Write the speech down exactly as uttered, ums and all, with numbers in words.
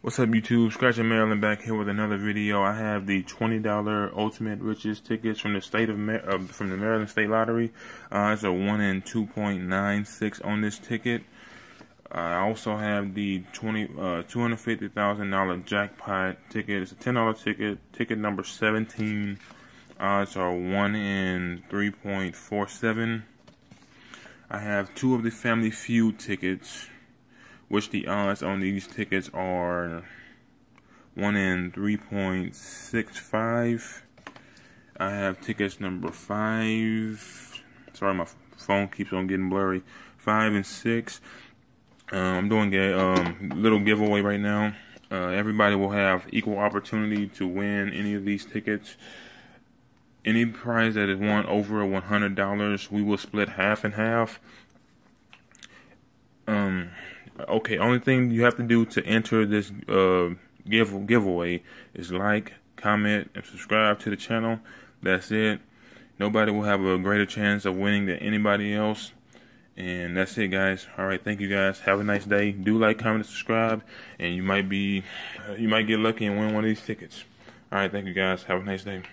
What's up, YouTube? Scratchin' Maryland back here with another video. I have the twenty dollar Ultimate Riches tickets from the state of Mar uh, from the Maryland State Lottery. Uh, it's a one in two point nine six on this ticket. I also have the twenty uh, two hundred fifty thousand dollar jackpot ticket. It's a ten dollar ticket, ticket number seventeen. Uh, it's a one in three point four seven. I have two of the Family Feud tickets, which the odds on these tickets are one in three point six five. I have tickets number five. Sorry, my phone keeps on getting blurry. five and six. Uh, I'm doing a um, little giveaway right now. Uh, everybody will have equal opportunity to win any of these tickets. Any prize that is won over one hundred dollars, we will split half and half. Um... Okay, only thing you have to do to enter this uh, give giveaway is like, comment, and subscribe to the channel. That's it. Nobody will have a greater chance of winning than anybody else. And that's it, guys. All right, thank you, guys. Have a nice day. Do like, comment, and subscribe, and you might be, you might get lucky and win one of these tickets. All right, thank you, guys. Have a nice day.